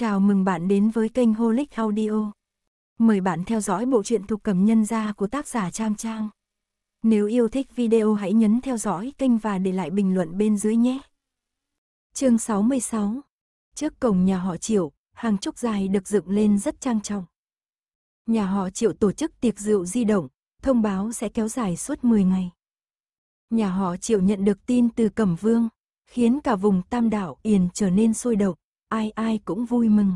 Chào mừng bạn đến với kênh Holic Audio. Mời bạn theo dõi bộ truyện Thục Cẩm Nhân Gia của tác giả Trang Trang. Nếu yêu thích video hãy nhấn theo dõi kênh và để lại bình luận bên dưới nhé. Chương 66. Trước cổng nhà họ Triệu, hàng trúc dài được dựng lên rất trang trọng. Nhà họ Triệu tổ chức tiệc rượu di động, thông báo sẽ kéo dài suốt 10 ngày. Nhà họ Triệu nhận được tin từ Cẩm Vương, khiến cả vùng Tam Đảo Yền trở nên sôi động. Ai ai cũng vui mừng.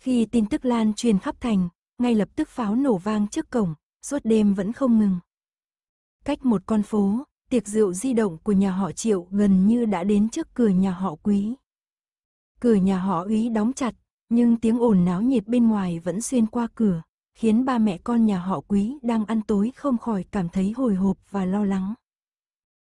Khi tin tức lan truyền khắp thành, ngay lập tức pháo nổ vang trước cổng, suốt đêm vẫn không ngừng. Cách một con phố, tiệc rượu di động của nhà họ Triệu gần như đã đến trước cửa nhà họ Quý. Cửa nhà họ Úy đóng chặt, nhưng tiếng ồn náo nhiệt bên ngoài vẫn xuyên qua cửa, khiến ba mẹ con nhà họ Quý đang ăn tối không khỏi cảm thấy hồi hộp và lo lắng.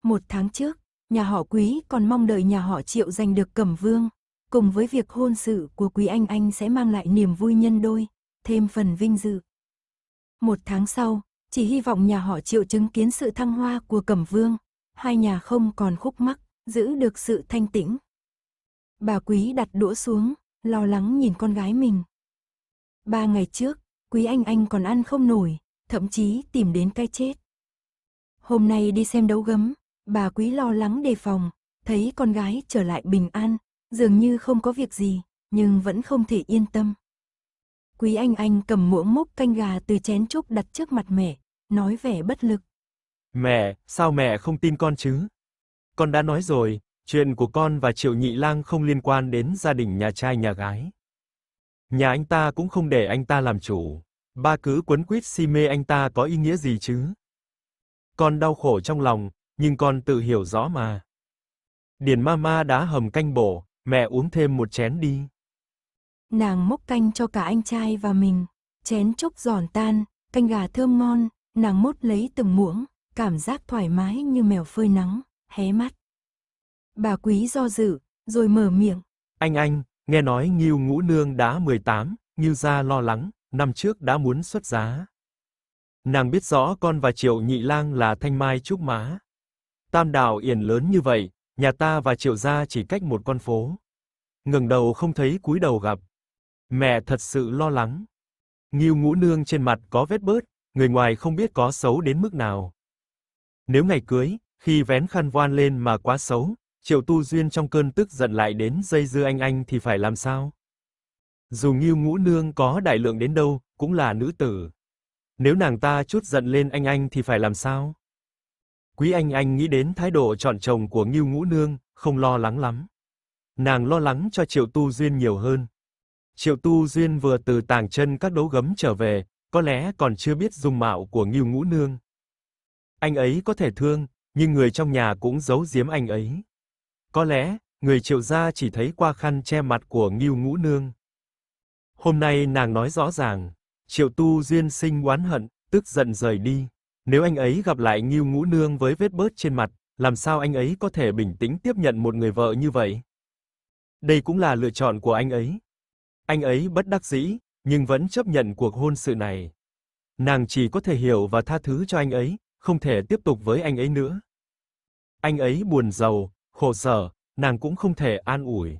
Một tháng trước, nhà họ Quý còn mong đợi nhà họ Triệu giành được Cẩm Vương. Cùng với việc hôn sự của Quý Anh Anh sẽ mang lại niềm vui nhân đôi, thêm phần vinh dự. Một tháng sau, chỉ hy vọng nhà họ Triệu chứng kiến sự thăng hoa của Cẩm Vương, hai nhà không còn khúc mắc, giữ được sự thanh tĩnh. Bà Quý đặt đũa xuống, lo lắng nhìn con gái mình. 3 ngày trước, Quý Anh Anh còn ăn không nổi, thậm chí tìm đến cái chết. Hôm nay đi xem đấu gấm, bà Quý lo lắng đề phòng, thấy con gái trở lại bình an. Dường như không có việc gì, nhưng vẫn không thể yên tâm. Quý Anh Anh cầm muỗng múc canh gà từ chén trúc đặt trước mặt mẹ, nói vẻ bất lực. Mẹ, sao mẹ không tin con chứ? Con đã nói rồi, chuyện của con và Triệu Nhị Lang không liên quan đến gia đình nhà trai nhà gái. Nhà anh ta cũng không để anh ta làm chủ. Ba cứ quấn quýt si mê anh ta có ý nghĩa gì chứ? Con đau khổ trong lòng, nhưng con tự hiểu rõ mà. Điền Mama đã hầm canh bổ. Mẹ uống thêm một chén đi. Nàng múc canh cho cả anh trai và mình. Chén trúc giòn tan, canh gà thơm ngon. Nàng mút lấy từng muỗng, cảm giác thoải mái như mèo phơi nắng, hé mắt. Bà Quý do dự, rồi mở miệng. Anh nghe nói Nghiêu Ngũ Nương đã 18, Nghiêu gia lo lắng, năm trước đã muốn xuất giá. Nàng biết rõ con và Triệu Nhị Lang là thanh mai trúc mã. Tam Đảo Yền lớn như vậy. Nhà ta và Triệu gia chỉ cách một con phố. Ngẩng đầu không thấy cúi đầu gặp. Mẹ thật sự lo lắng. Nghiêu Ngũ Nương trên mặt có vết bớt, người ngoài không biết có xấu đến mức nào. Nếu ngày cưới, khi vén khăn voan lên mà quá xấu, Triệu Tu Duyên trong cơn tức giận lại đến dây dưa anh thì phải làm sao? Dù Nghiêu Ngũ Nương có đại lượng đến đâu, cũng là nữ tử. Nếu nàng ta chút giận lên anh thì phải làm sao? Quý Anh nghĩ đến thái độ chọn chồng của Nghiêu Ngũ Nương, không lo lắng lắm. Nàng lo lắng cho Triệu Tu Duyên nhiều hơn. Triệu Tu Duyên vừa từ tàng chân các đấu gấm trở về, có lẽ còn chưa biết dung mạo của Nghiêu Ngũ Nương. Anh ấy có thể thương, nhưng người trong nhà cũng giấu giếm anh ấy. Có lẽ, người Triệu gia chỉ thấy qua khăn che mặt của Nghiêu Ngũ Nương. Hôm nay nàng nói rõ ràng, Triệu Tu Duyên sinh oán hận, tức giận rời đi. Nếu anh ấy gặp lại Nghiêu Ngũ Nương với vết bớt trên mặt, làm sao anh ấy có thể bình tĩnh tiếp nhận một người vợ như vậy? Đây cũng là lựa chọn của anh ấy. Anh ấy bất đắc dĩ, nhưng vẫn chấp nhận cuộc hôn sự này. Nàng chỉ có thể hiểu và tha thứ cho anh ấy, không thể tiếp tục với anh ấy nữa. Anh ấy buồn rầu, khổ sở, nàng cũng không thể an ủi.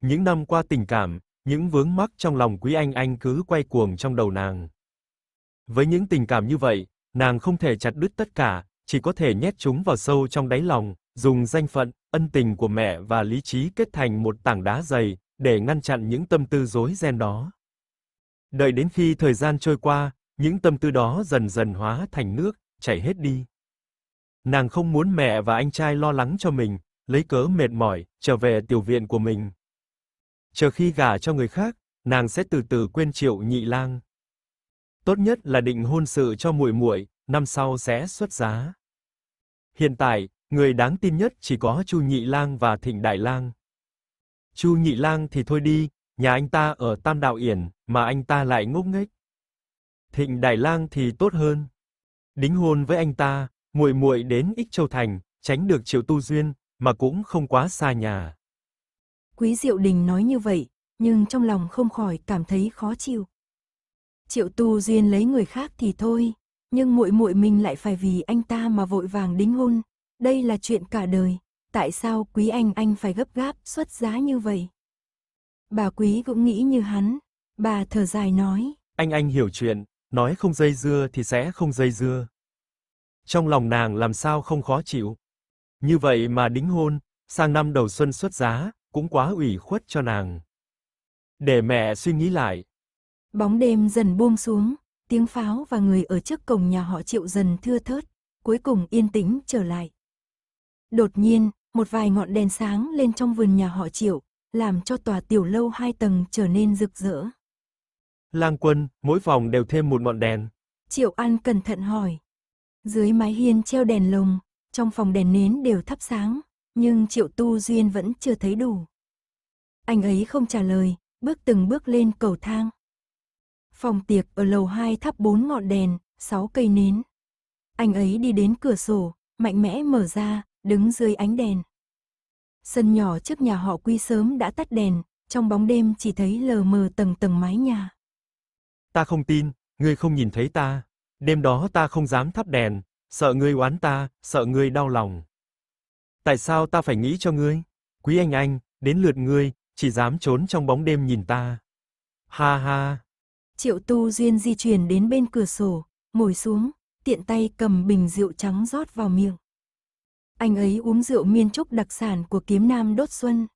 Những năm qua tình cảm, những vướng mắc trong lòng Quý Anh cứ quay cuồng trong đầu nàng. Với những tình cảm như vậy, nàng không thể chặt đứt tất cả, chỉ có thể nhét chúng vào sâu trong đáy lòng, dùng danh phận, ân tình của mẹ và lý trí kết thành một tảng đá dày, để ngăn chặn những tâm tư rối ren đó. Đợi đến khi thời gian trôi qua, những tâm tư đó dần dần hóa thành nước, chảy hết đi. Nàng không muốn mẹ và anh trai lo lắng cho mình, lấy cớ mệt mỏi, trở về tiểu viện của mình. Chờ khi gả cho người khác, nàng sẽ từ từ quên Triệu Nhị Lang. Tốt nhất là định hôn sự cho muội muội, năm sau sẽ xuất giá. Hiện tại, người đáng tin nhất chỉ có Chu Nhị Lang và Thịnh Đại Lang. Chu Nhị Lang thì thôi đi, nhà anh ta ở Tam Đảo Yển, mà anh ta lại ngốc nghếch. Thịnh Đại Lang thì tốt hơn. Đính hôn với anh ta, muội muội đến Ích Châu Thành, tránh được Triệu Tu Duyên, mà cũng không quá xa nhà. Quý Diệu Đình nói như vậy, nhưng trong lòng không khỏi cảm thấy khó chịu. Triệu Tu Duyên lấy người khác thì thôi, nhưng muội muội mình lại phải vì anh ta mà vội vàng đính hôn, đây là chuyện cả đời, tại sao Quý Anh phải gấp gáp xuất giá như vậy? Bà Quý cũng nghĩ như hắn. Bà thở dài nói. Anh hiểu chuyện, nói không dây dưa thì sẽ không dây dưa. Trong lòng nàng làm sao không khó chịu. Như vậy mà đính hôn, sang năm đầu xuân xuất giá, cũng quá ủy khuất cho nàng. Để mẹ suy nghĩ lại. Bóng đêm dần buông xuống, tiếng pháo và người ở trước cổng nhà họ Triệu dần thưa thớt, cuối cùng yên tĩnh trở lại. Đột nhiên, một vài ngọn đèn sáng lên trong vườn nhà họ Triệu, làm cho tòa tiểu lâu 2 tầng trở nên rực rỡ. Lang quân, mỗi phòng đều thêm một ngọn đèn. Triệu An cẩn thận hỏi. Dưới mái hiên treo đèn lồng, trong phòng đèn nến đều thắp sáng, nhưng Triệu Tu Duyên vẫn chưa thấy đủ. Anh ấy không trả lời, bước từng bước lên cầu thang. Phòng tiệc ở lầu 2 thắp 4 ngọn đèn, 6 cây nến. Anh ấy đi đến cửa sổ, mạnh mẽ mở ra, đứng dưới ánh đèn. Sân nhỏ trước nhà họ Quý sớm đã tắt đèn, trong bóng đêm chỉ thấy lờ mờ tầng tầng mái nhà. Ta không tin, ngươi không nhìn thấy ta. Đêm đó ta không dám thắp đèn, sợ ngươi oán ta, sợ ngươi đau lòng. Tại sao ta phải nghĩ cho ngươi? Quý anh, đến lượt ngươi, chỉ dám trốn trong bóng đêm nhìn ta. Ha ha. Triệu Tu Duyên di chuyển đến bên cửa sổ, ngồi xuống, tiện tay cầm bình rượu trắng rót vào miệng. Anh ấy uống rượu Miên Trúc đặc sản của Kiếm Nam đốt xuân.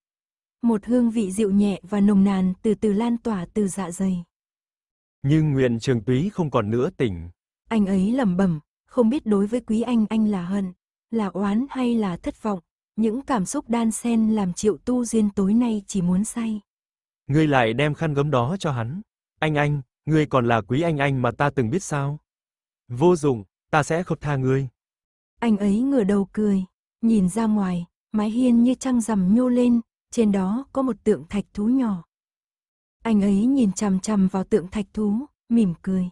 Một hương vị rượu nhẹ và nồng nàn từ từ lan tỏa từ dạ dày. Nhưng Nguyễn Trường Túy không còn nữa tỉnh. Anh ấy lẩm bẩm, không biết đối với Quý anh là hận, là oán hay là thất vọng. Những cảm xúc đan xen làm Triệu Tu Duyên tối nay chỉ muốn say. Ngươi lại đem khăn gấm đó cho hắn. Anh, ngươi còn là Quý anh mà ta từng biết sao? Vô dụng, ta sẽ không tha ngươi. Anh ấy ngửa đầu cười, nhìn ra ngoài, mái hiên như trăng rằm nhô lên, trên đó có một tượng thạch thú nhỏ. Anh ấy nhìn chằm chằm vào tượng thạch thú, mỉm cười.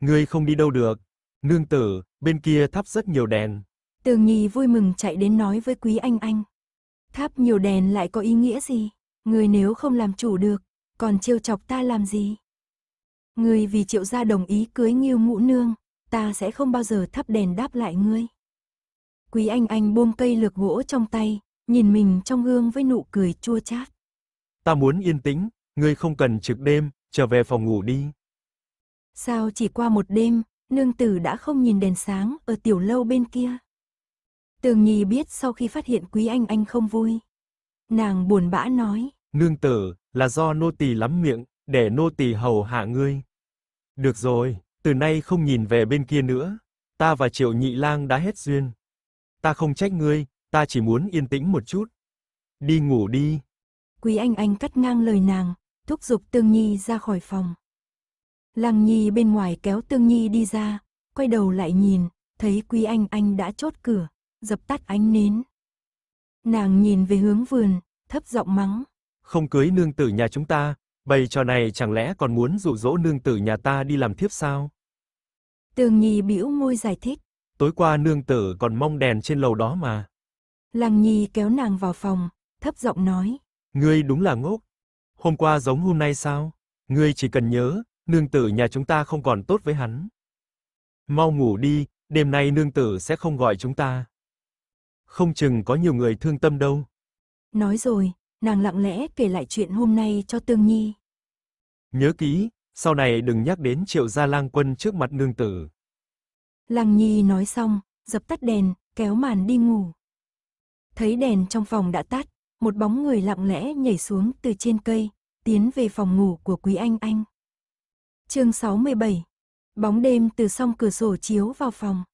Ngươi không đi đâu được, nương tử, bên kia thắp rất nhiều đèn. Tương Nhi vui mừng chạy đến nói với Quý anh. Thắp nhiều đèn lại có ý nghĩa gì? Ngươi nếu không làm chủ được, còn trêu chọc ta làm gì? Ngươi vì Triệu gia đồng ý cưới Nghiêu Ngũ Nương, ta sẽ không bao giờ thắp đèn đáp lại ngươi. Quý anh buông cây lược gỗ trong tay, nhìn mình trong gương với nụ cười chua chát. Ta muốn yên tĩnh, ngươi không cần trực đêm, trở về phòng ngủ đi. Sao chỉ qua một đêm, nương tử đã không nhìn đèn sáng ở tiểu lâu bên kia? Tường Nhi biết sau khi phát hiện Quý anh không vui. Nàng buồn bã nói. Nương tử, là do nô tỳ lắm miệng, để nô tỳ hầu hạ ngươi. Được rồi, từ nay không nhìn về bên kia nữa. Ta và Triệu Nhị Lang đã hết duyên. Ta không trách ngươi, ta chỉ muốn yên tĩnh một chút. Đi ngủ đi. Quý anh cắt ngang lời nàng, thúc giục Tương Nhi ra khỏi phòng. Lăng Nhi bên ngoài kéo Tương Nhi đi ra, quay đầu lại nhìn, thấy Quý anh đã chốt cửa, dập tắt ánh nến. Nàng nhìn về hướng vườn, thấp giọng mắng. Không cưới nương tử nhà chúng ta, bày trò này chẳng lẽ còn muốn dụ dỗ nương tử nhà ta đi làm thiếp sao? Tương Nhi bĩu môi giải thích. Tối qua nương tử còn mong đèn trên lầu đó mà. Lăng Nhi kéo nàng vào phòng, thấp giọng nói. Ngươi đúng là ngốc. Hôm qua giống hôm nay sao? Ngươi chỉ cần nhớ, nương tử nhà chúng ta không còn tốt với hắn. Mau ngủ đi, đêm nay nương tử sẽ không gọi chúng ta. Không chừng có nhiều người thương tâm đâu. Nói rồi, nàng lặng lẽ kể lại chuyện hôm nay cho Tương Nhi. Nhớ kỹ, sau này đừng nhắc đến Triệu gia lang quân trước mặt nương tử. Lăng Nhi nói xong, dập tắt đèn, kéo màn đi ngủ. Thấy đèn trong phòng đã tắt, một bóng người lặng lẽ nhảy xuống từ trên cây, tiến về phòng ngủ của Quý anh. Chương 67. Bóng đêm từ song cửa sổ chiếu vào phòng.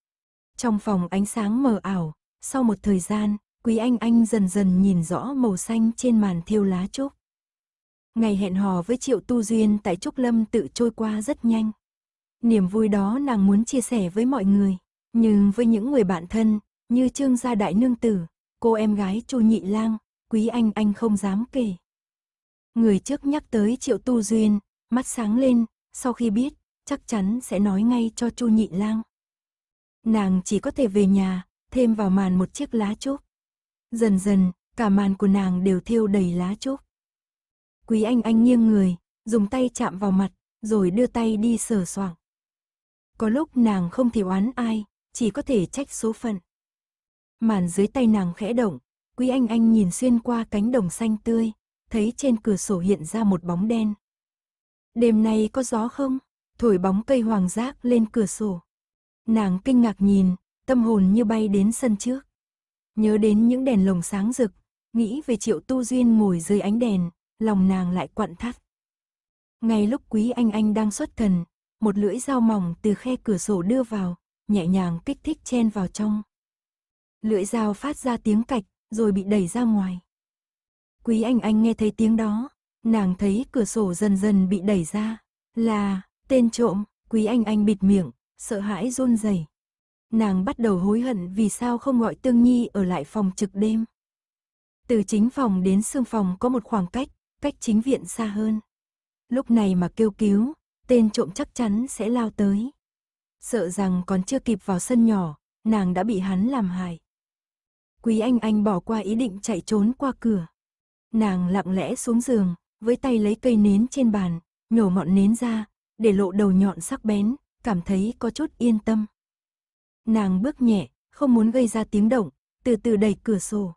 Trong phòng ánh sáng mờ ảo, sau một thời gian, Quý anh dần dần nhìn rõ màu xanh trên màn thêu lá trúc. Ngày hẹn hò với Triệu Tu Duyên tại Trúc Lâm Tự trôi qua rất nhanh. Niềm vui đó nàng muốn chia sẻ với mọi người, nhưng với những người bạn thân, như Trương gia đại nương tử, cô em gái Chu Nhị Lang, Quý anh không dám kể. Người trước nhắc tới Triệu Tu Duyên, mắt sáng lên, sau khi biết, chắc chắn sẽ nói ngay cho Chu Nhị Lang. Nàng chỉ có thể về nhà, thêm vào màn một chiếc lá trúc. Dần dần, cả màn của nàng đều thêu đầy lá trúc. Quý anh nghiêng người, dùng tay chạm vào mặt, rồi đưa tay đi sờ soạng. Có lúc nàng không thể oán ai, chỉ có thể trách số phận. Màn dưới tay nàng khẽ động, Quý anh nhìn xuyên qua cánh đồng xanh tươi, thấy trên cửa sổ hiện ra một bóng đen. Đêm nay có gió không? Thổi bóng cây hoàng giác lên cửa sổ. Nàng kinh ngạc nhìn, tâm hồn như bay đến sân trước. Nhớ đến những đèn lồng sáng rực, nghĩ về Triệu Tu Duyên ngồi dưới ánh đèn, lòng nàng lại quặn thắt. Ngay lúc Quý Anh Anh đang xuất thần, một lưỡi dao mỏng từ khe cửa sổ đưa vào, nhẹ nhàng kích thích chen vào trong. Lưỡi dao phát ra tiếng cạch, rồi bị đẩy ra ngoài. Quý Anh Anh nghe thấy tiếng đó, nàng thấy cửa sổ dần dần bị đẩy ra. Là tên trộm. Quý Anh Anh bịt miệng, sợ hãi run rẩy. Nàng bắt đầu hối hận vì sao không gọi Tương Nhi ở lại phòng trực đêm. Từ chính phòng đến xương phòng có một khoảng cách, cách chính viện xa hơn. Lúc này mà kêu cứu, tên trộm chắc chắn sẽ lao tới. Sợ rằng còn chưa kịp vào sân nhỏ, nàng đã bị hắn làm hại. Quý Anh Anh bỏ qua ý định chạy trốn qua cửa. Nàng lặng lẽ xuống giường, với tay lấy cây nến trên bàn, nhổ ngọn nến ra, để lộ đầu nhọn sắc bén, cảm thấy có chút yên tâm. Nàng bước nhẹ, không muốn gây ra tiếng động, từ từ đẩy cửa sổ.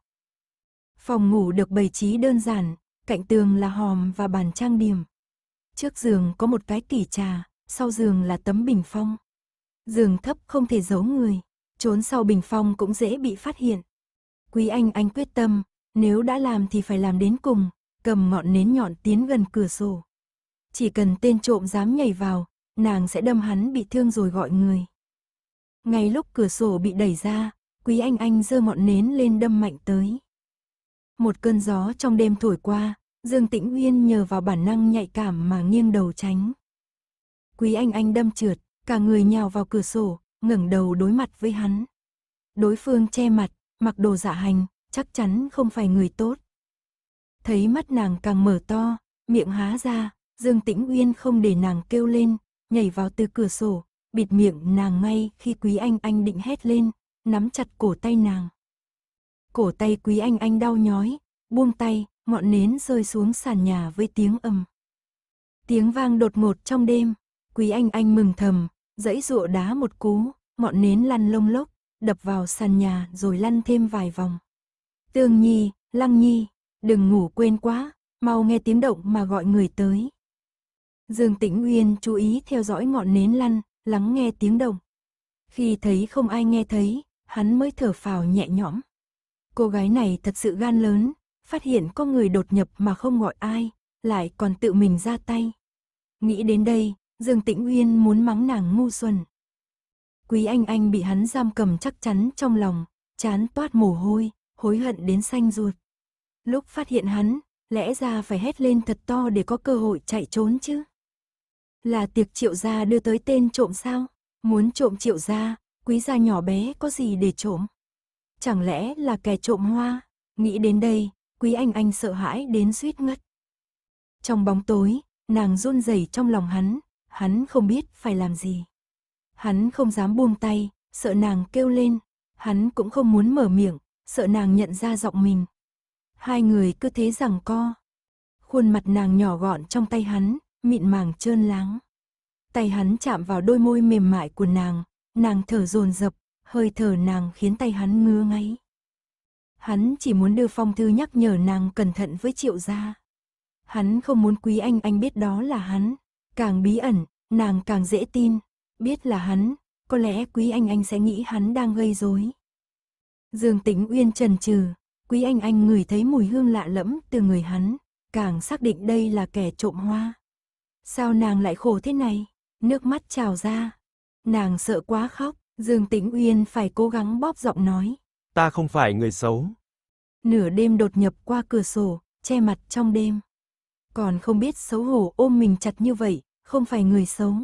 Phòng ngủ được bày trí đơn giản, cạnh tường là hòm và bàn trang điểm. Trước giường có một cái kỷ trà, sau giường là tấm bình phong. Giường thấp không thể giấu người, trốn sau bình phong cũng dễ bị phát hiện. Quý Anh Anh quyết tâm, nếu đã làm thì phải làm đến cùng, cầm ngọn nến nhọn tiến gần cửa sổ. Chỉ cần tên trộm dám nhảy vào, nàng sẽ đâm hắn bị thương rồi gọi người. Ngay lúc cửa sổ bị đẩy ra, Quý Anh Anh giơ ngọn nến lên đâm mạnh tới. Một cơn gió trong đêm thổi qua, Dương Tĩnh Uyên nhờ vào bản năng nhạy cảm mà nghiêng đầu tránh. Quý Anh Anh đâm trượt, cả người nhào vào cửa sổ, ngẩng đầu đối mặt với hắn. Đối phương che mặt, mặc đồ dạ hành, chắc chắn không phải người tốt. Thấy mắt nàng càng mở to, miệng há ra, Dương Tĩnh Uyên không để nàng kêu lên, nhảy vào từ cửa sổ, bịt miệng nàng ngay khi Quý Anh Anh định hét lên, nắm chặt cổ tay nàng. Cổ tay Quý Anh Anh đau nhói, buông tay, ngọn nến rơi xuống sàn nhà với tiếng ầm. Tiếng vang đột ngột trong đêm, Quý Anh Anh mừng thầm, giãy giụa đá một cú, ngọn nến lăn lông lốc, đập vào sàn nhà rồi lăn thêm vài vòng. Tương Nhi, Lăng Nhi, đừng ngủ quên quá, mau nghe tiếng động mà gọi người tới. Dương Tĩnh Uyên chú ý theo dõi ngọn nến lăn, lắng nghe tiếng động. Khi thấy không ai nghe thấy, hắn mới thở phào nhẹ nhõm. Cô gái này thật sự gan lớn, phát hiện có người đột nhập mà không gọi ai, lại còn tự mình ra tay. Nghĩ đến đây, Dương Tĩnh Uyên muốn mắng nàng ngu xuẩn. Quý Anh Anh bị hắn giam cầm chắc chắn trong lòng, trán toát mồ hôi, hối hận đến xanh ruột. Lúc phát hiện hắn, lẽ ra phải hét lên thật to để có cơ hội chạy trốn chứ. Là tiệc Triệu gia đưa tới tên trộm sao? Muốn trộm Triệu gia, Quý gia nhỏ bé có gì để trộm? Chẳng lẽ là kẻ trộm hoa? Nghĩ đến đây, Quý Anh Anh sợ hãi đến suýt ngất. Trong bóng tối, nàng run rẩy trong lòng hắn, hắn không biết phải làm gì. Hắn không dám buông tay, sợ nàng kêu lên, hắn cũng không muốn mở miệng, sợ nàng nhận ra giọng mình. Hai người cứ thế giằng co. Khuôn mặt nàng nhỏ gọn trong tay hắn, mịn màng trơn láng. Tay hắn chạm vào đôi môi mềm mại của nàng thở dồn dập, hơi thở nàng khiến tay hắn ngứa ngáy. Hắn chỉ muốn đưa phong thư nhắc nhở nàng cẩn thận với Triệu gia. Hắn không muốn Quý Anh Anh biết đó là hắn, càng bí ẩn, nàng càng dễ tin, biết là hắn, có lẽ Quý Anh Anh sẽ nghĩ hắn đang gây rối. Dương Tĩnh Uyên chần chừ, Quý Anh Anh ngửi thấy mùi hương lạ lẫm từ người hắn, càng xác định đây là kẻ trộm hoa. Sao nàng lại khổ thế này? Nước mắt trào ra. Nàng sợ quá khóc, Dương Tĩnh Uyên phải cố gắng bóp giọng nói. Ta không phải người xấu. Nửa đêm đột nhập qua cửa sổ, che mặt trong đêm. Còn không biết xấu hổ ôm mình chặt như vậy, không phải người xấu.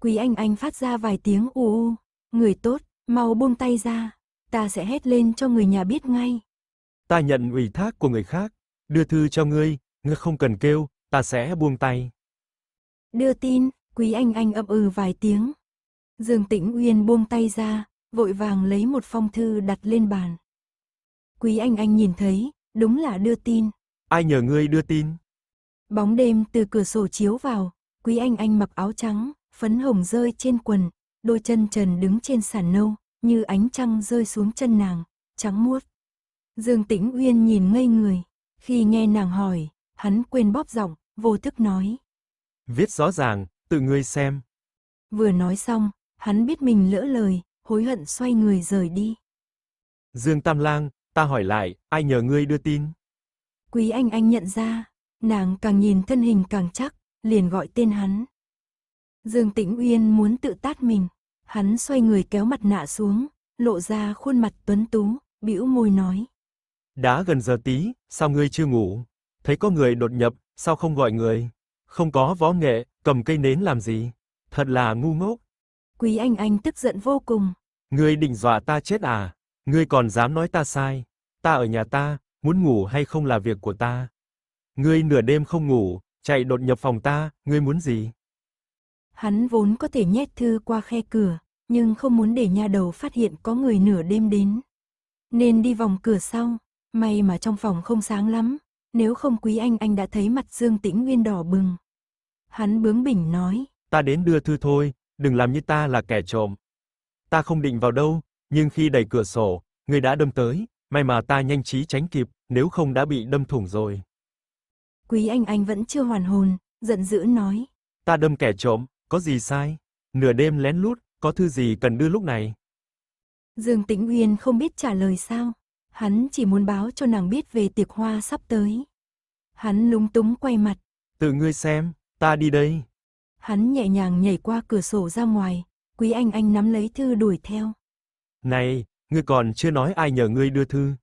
Quý Anh Anh phát ra vài tiếng ù u. Người tốt, mau buông tay ra. Ta sẽ hét lên cho người nhà biết ngay. Ta nhận ủy thác của người khác. Đưa thư cho ngươi, ngươi không cần kêu, ta sẽ buông tay. Đưa tin, Quý Anh Anh ậm ừ vài tiếng. Dương Tĩnh Uyên buông tay ra, vội vàng lấy một phong thư đặt lên bàn. Quý Anh Anh nhìn thấy, đúng là đưa tin. Ai nhờ ngươi đưa tin? Bóng đêm từ cửa sổ chiếu vào, Quý Anh Anh mặc áo trắng, phấn hồng rơi trên quần, đôi chân trần đứng trên sàn nâu, như ánh trăng rơi xuống chân nàng, trắng muốt. Dương Tĩnh Uyên nhìn ngây người, khi nghe nàng hỏi, Hắn quên bóp giọng, vô thức nói. Viết rõ ràng, tự ngươi xem. Vừa nói xong, hắn biết mình lỡ lời, hối hận xoay người rời đi. Dương Tam Lang, ta hỏi lại, ai nhờ ngươi đưa tin? Quý Anh nhận ra, nàng càng nhìn thân hình càng chắc, liền gọi tên hắn. Dương Tĩnh Uyên muốn tự tát mình, hắn xoay người kéo mặt nạ xuống, lộ ra khuôn mặt tuấn tú, bĩu môi nói. Đã gần giờ tí, sao ngươi chưa ngủ? Thấy có người đột nhập, sao không gọi người? Không có võ nghệ, cầm cây nến làm gì? Thật là ngu ngốc. Quý Anh tức giận vô cùng. Ngươi định dọa ta chết à? Ngươi còn dám nói ta sai? Ta ở nhà ta, muốn ngủ hay không là việc của ta. Ngươi nửa đêm không ngủ, chạy đột nhập phòng ta, ngươi muốn gì? Hắn vốn có thể nhét thư qua khe cửa, nhưng không muốn để nha đầu phát hiện có người nửa đêm đến. Nên đi vòng cửa sau, may mà trong phòng không sáng lắm, nếu không Quý Anh đã thấy mặt Dương Tĩnh Uyên đỏ bừng. Hắn bướng bỉnh nói, ta đến đưa thư thôi, đừng làm như ta là kẻ trộm. Ta không định vào đâu, nhưng khi đẩy cửa sổ, người đã đâm tới, may mà ta nhanh trí tránh kịp, nếu không đã bị đâm thủng rồi. Quý Anh vẫn chưa hoàn hồn, giận dữ nói. Ta đâm kẻ trộm, có gì sai? Nửa đêm lén lút, có thư gì cần đưa lúc này? Dương Tĩnh Uyên không biết trả lời sao. Hắn chỉ muốn báo cho nàng biết về tiệc hoa sắp tới. Hắn lúng túng quay mặt. Tự ngươi xem, ta đi đây. Hắn nhẹ nhàng nhảy qua cửa sổ ra ngoài. Quý Anh nắm lấy thư đuổi theo. Này, ngươi còn chưa nói ai nhờ ngươi đưa thư.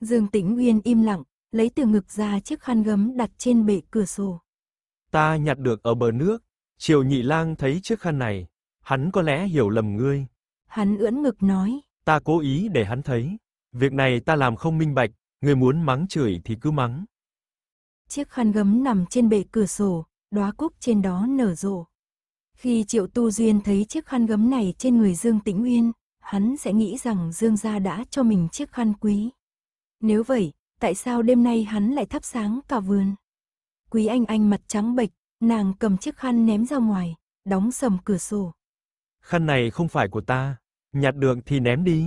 Dương Tĩnh Uyên im lặng, lấy từ ngực ra chiếc khăn gấm đặt trên bệ cửa sổ. Ta nhặt được ở bờ nước. Triệu Nhị Lang thấy chiếc khăn này, hắn có lẽ hiểu lầm ngươi. Hắn ưỡn ngực nói. Ta cố ý để hắn thấy. Việc này ta làm không minh bạch, ngươi muốn mắng chửi thì cứ mắng. Chiếc khăn gấm nằm trên bệ cửa sổ, đóa cúc trên đó nở rộ. Khi Triệu Tu Duyên thấy chiếc khăn gấm này trên người Dương Tĩnh Uyên, hắn sẽ nghĩ rằng Dương gia đã cho mình chiếc khăn quý. Nếu vậy, tại sao đêm nay hắn lại thắp sáng cả vườn? Quý Anh mặt trắng bệch, nàng cầm chiếc khăn ném ra ngoài, đóng sầm cửa sổ. Khăn này không phải của ta, nhặt được thì ném đi.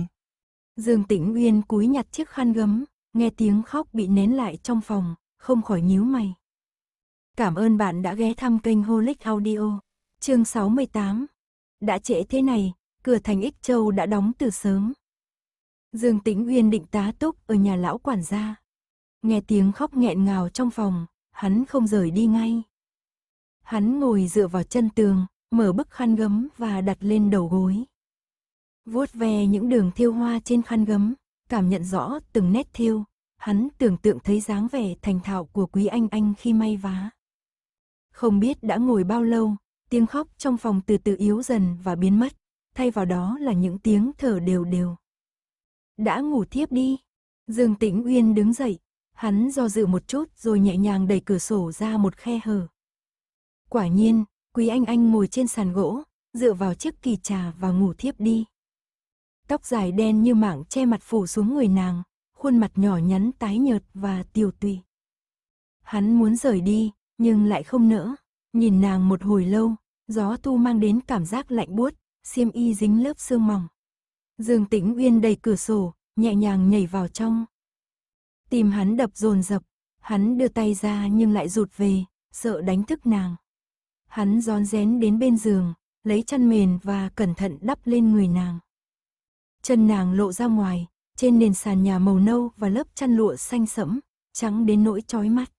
Dương Tĩnh Uyên cúi nhặt chiếc khăn gấm, nghe tiếng khóc bị nén lại trong phòng, không khỏi nhíu mày. Cảm ơn bạn đã ghé thăm kênh Holic Audio, chương 68. Đã trễ thế này, cửa thành Ích Châu đã đóng từ sớm. Dương Tĩnh Uyên định tá túc ở nhà lão quản gia. Nghe tiếng khóc nghẹn ngào trong phòng, hắn không rời đi ngay. Hắn ngồi dựa vào chân tường, mở bức khăn gấm và đặt lên đầu gối. Vuốt ve những đường thêu hoa trên khăn gấm, cảm nhận rõ từng nét thêu, hắn tưởng tượng thấy dáng vẻ thành thạo của Quý Anh khi may vá. Không biết đã ngồi bao lâu, tiếng khóc trong phòng từ từ yếu dần và biến mất, thay vào đó là những tiếng thở đều đều. Đã ngủ thiếp đi. Dương Tĩnh Uyên đứng dậy, hắn do dự một chút rồi nhẹ nhàng đẩy cửa sổ ra một khe hở. Quả nhiên, Quý Anh ngồi trên sàn gỗ, dựa vào chiếc kỳ trà và ngủ thiếp đi. Tóc dài đen như mảng che mặt phủ xuống người nàng, khuôn mặt nhỏ nhắn tái nhợt và tiều tụy. Hắn muốn rời đi, nhưng lại không nỡ. Nhìn nàng một hồi lâu, gió thu mang đến cảm giác lạnh buốt, xiêm y dính lớp sương mỏng. Dương Tĩnh Uyên đẩy cửa sổ, nhẹ nhàng nhảy vào trong. Tim hắn đập dồn dập, hắn đưa tay ra nhưng lại rụt về, sợ đánh thức nàng. Hắn rón rén đến bên giường, lấy chăn mền và cẩn thận đắp lên người nàng. Chân nàng lộ ra ngoài, trên nền sàn nhà màu nâu và lớp chăn lụa xanh sẫm, trắng đến nỗi chói mắt.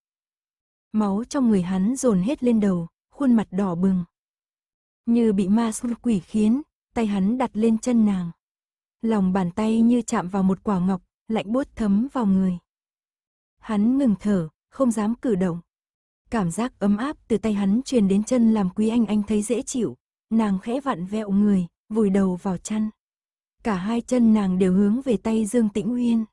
Máu trong người hắn dồn hết lên đầu, khuôn mặt đỏ bừng. Như bị ma quỷ khiến, tay hắn đặt lên chân nàng. Lòng bàn tay như chạm vào một quả ngọc, lạnh buốt thấm vào người. Hắn ngừng thở, không dám cử động. Cảm giác ấm áp từ tay hắn truyền đến chân làm Quý Anh thấy dễ chịu. Nàng khẽ vặn vẹo người, vùi đầu vào chăn. Cả hai chân nàng đều hướng về tay Dương Tĩnh Uyên.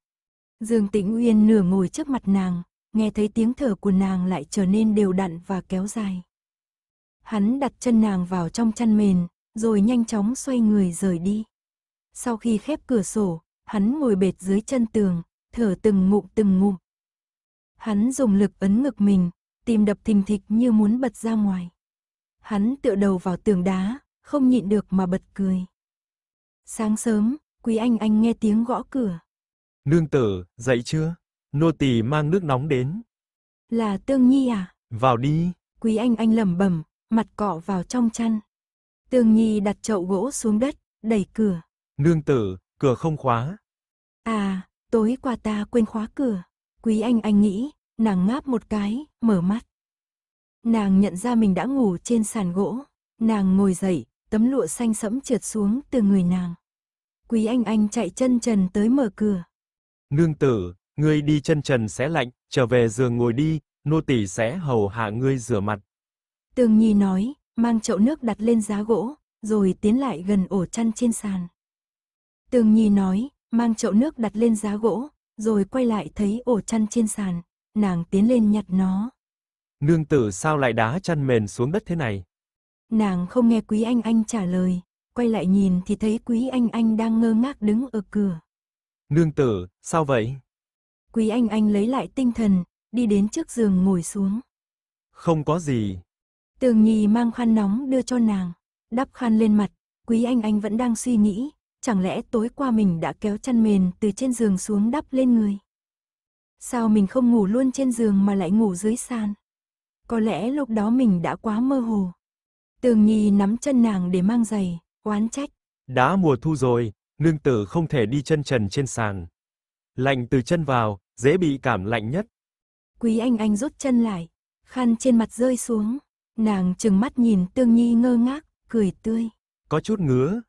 Dương Tĩnh Uyên nửa ngồi trước mặt nàng, nghe thấy tiếng thở của nàng lại trở nên đều đặn và kéo dài. Hắn đặt chân nàng vào trong chăn mền, rồi nhanh chóng xoay người rời đi. Sau khi khép cửa sổ, hắn ngồi bệt dưới chân tường, thở từng ngụm từng ngụm. Hắn dùng lực ấn ngực mình, tim đập thình thịch như muốn bật ra ngoài. Hắn tựa đầu vào tường đá, không nhịn được mà bật cười. Sáng sớm, Quý Anh nghe tiếng gõ cửa. Nương tử, dậy chưa? Nô tỳ mang nước nóng đến. Là Tương Nhi à? Vào đi. Quý Anh lẩm bẩm, mặt cọ vào trong chăn. Tương Nhi đặt chậu gỗ xuống đất, đẩy cửa. Nương tử, cửa không khóa. À, tối qua ta quên khóa cửa. Quý Anh nghĩ, nàng ngáp một cái, mở mắt. Nàng nhận ra mình đã ngủ trên sàn gỗ. Nàng ngồi dậy, tấm lụa xanh sẫm trượt xuống từ người nàng. Quý Anh chạy chân trần tới mở cửa. Nương tử, ngươi đi chân trần sẽ lạnh, trở về giường ngồi đi, nô tỳ sẽ hầu hạ ngươi rửa mặt. Tương Nhi nói, mang chậu nước đặt lên giá gỗ, rồi tiến lại gần ổ chăn trên sàn. Tương Nhi nói, mang chậu nước đặt lên giá gỗ, rồi quay lại thấy ổ chăn trên sàn, nàng tiến lên nhặt nó. Nương tử sao lại đá chăn mền xuống đất thế này? Nàng không nghe Quý Anh trả lời, quay lại nhìn thì thấy Quý Anh đang ngơ ngác đứng ở cửa. Nương tử, sao vậy? Quý Anh lấy lại tinh thần, đi đến trước giường ngồi xuống. Không có gì. Tương Nhi mang khăn nóng đưa cho nàng, đắp khăn lên mặt, Quý Anh vẫn đang suy nghĩ, chẳng lẽ tối qua mình đã kéo chăn mền từ trên giường xuống đắp lên người? Sao mình không ngủ luôn trên giường mà lại ngủ dưới sàn? Có lẽ lúc đó mình đã quá mơ hồ. Tương Nhi nắm chân nàng để mang giày, oán trách. Đã mùa thu rồi, nương tử không thể đi chân trần trên sàn. Lạnh từ chân vào, dễ bị cảm lạnh nhất. Quý Anh rút chân lại, khăn trên mặt rơi xuống. Nàng trừng mắt nhìn Tương Nhi ngơ ngác, cười tươi. Có chút ngứa.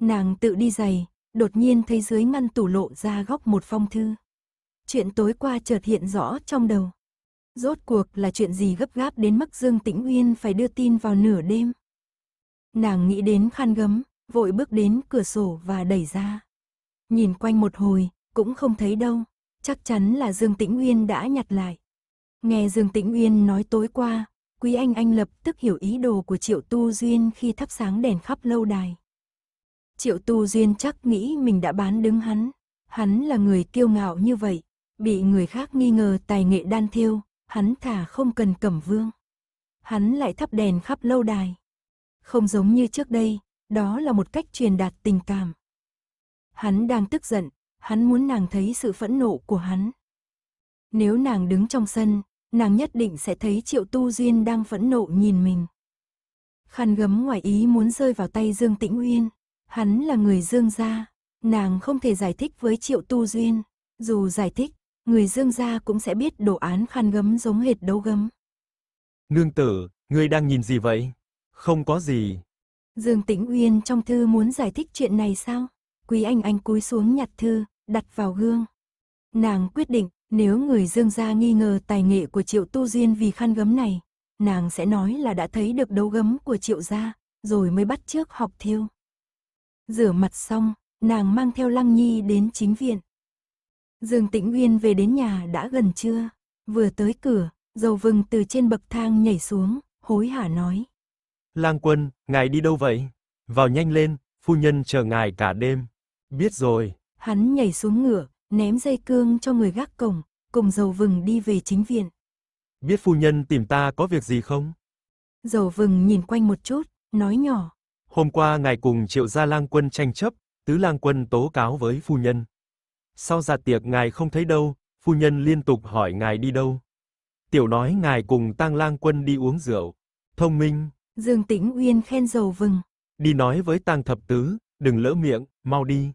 Nàng tự đi giày, đột nhiên thấy dưới ngăn tủ lộ ra góc một phong thư. Chuyện tối qua chợt hiện rõ trong đầu. Rốt cuộc là chuyện gì gấp gáp đến mức Dương Tĩnh Uyên phải đưa tin vào nửa đêm? Nàng nghĩ đến khăn gấm, vội bước đến cửa sổ và đẩy ra. Nhìn quanh một hồi, cũng không thấy đâu, chắc chắn là Dương Tĩnh Uyên đã nhặt lại. Nghe Dương Tĩnh Uyên nói tối qua, Quý Anh lập tức hiểu ý đồ của Triệu Tu Duyên khi thắp sáng đèn khắp lâu đài. Triệu Tu Duyên chắc nghĩ mình đã bán đứng hắn, hắn là người kiêu ngạo như vậy, bị người khác nghi ngờ tài nghệ đan thêu, hắn thả không cần Cẩm Vương. Hắn lại thắp đèn khắp lâu đài. Không giống như trước đây, đó là một cách truyền đạt tình cảm. Hắn đang tức giận, hắn muốn nàng thấy sự phẫn nộ của hắn. Nếu nàng đứng trong sân, nàng nhất định sẽ thấy Triệu Tu Duyên đang phẫn nộ nhìn mình. Khăn gấm ngoài ý muốn rơi vào tay Dương Tĩnh Uyên. Hắn là người Dương gia, nàng không thể giải thích với Triệu Tu Duyên. Dù giải thích, người Dương gia cũng sẽ biết đồ án khăn gấm giống hệt đấu gấm. Nương tử, ngươi đang nhìn gì vậy? Không có gì. Dương Tĩnh Uyên trong thư muốn giải thích chuyện này sao? Quý Anh cúi xuống nhặt thư, đặt vào gương. Nàng quyết định, nếu người Dương gia nghi ngờ tài nghệ của Triệu Tu Duyên vì khăn gấm này, nàng sẽ nói là đã thấy được đấu gấm của Triệu gia, rồi mới bắt chước học thêu. Rửa mặt xong, nàng mang theo Lăng Nhi đến chính viện. Dương Tĩnh Uyên về đến nhà đã gần trưa, vừa tới cửa, Dầu Vừng từ trên bậc thang nhảy xuống, hối hả nói. Lang quân, ngài đi đâu vậy? Vào nhanh lên, phu nhân chờ ngài cả đêm. Biết rồi. Hắn nhảy xuống ngựa, ném dây cương cho người gác cổng, cùng Dầu Vừng đi về chính viện. Biết phu nhân tìm ta có việc gì không? Dầu Vừng nhìn quanh một chút, nói nhỏ. Hôm qua ngài cùng Triệu gia lang quân tranh chấp, tứ lang quân tố cáo với phu nhân. Sau dạ tiệc ngài không thấy đâu, phu nhân liên tục hỏi ngài đi đâu. Tiểu nói ngài cùng Tang lang quân đi uống rượu. Thông minh. Dương Tĩnh Uyên khen Dầu Vừng. Đi nói với Tăng Thập Tứ, đừng lỡ miệng, mau đi.